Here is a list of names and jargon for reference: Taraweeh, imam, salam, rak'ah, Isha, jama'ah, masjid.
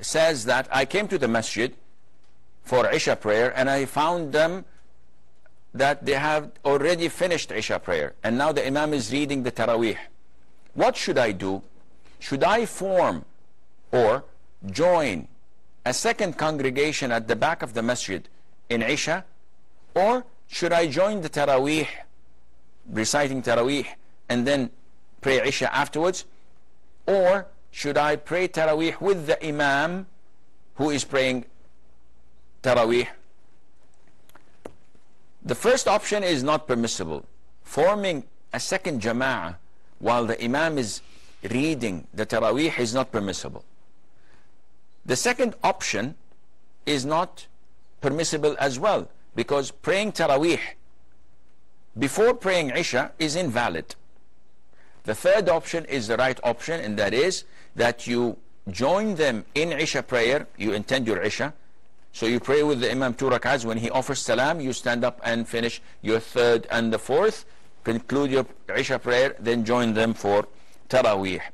says that I came to the masjid for Isha prayer and I found them that they have already finished Isha prayer and now the imam is reading the Taraweeh. What should I do? Should I form or join a second congregation at the back of the masjid in Isha, or should I join the Taraweeh, reciting Taraweeh and then pray Isha afterwards, or should I pray Taraweeh with the imam who is praying Taraweeh? The first option is not permissible. Forming a second jama'ah while the imam is reading the Taraweeh is not permissible. The second option is not permissible as well, because praying Taraweeh before praying Isha is invalid. The third option is the right option, and that is that you join them in Isha prayer. You intend your Isha, so you pray with the imam 2 rak'ahs. When he offers salam, you stand up and finish your third and the fourth, conclude your Isha prayer, then join them for Taraweeh.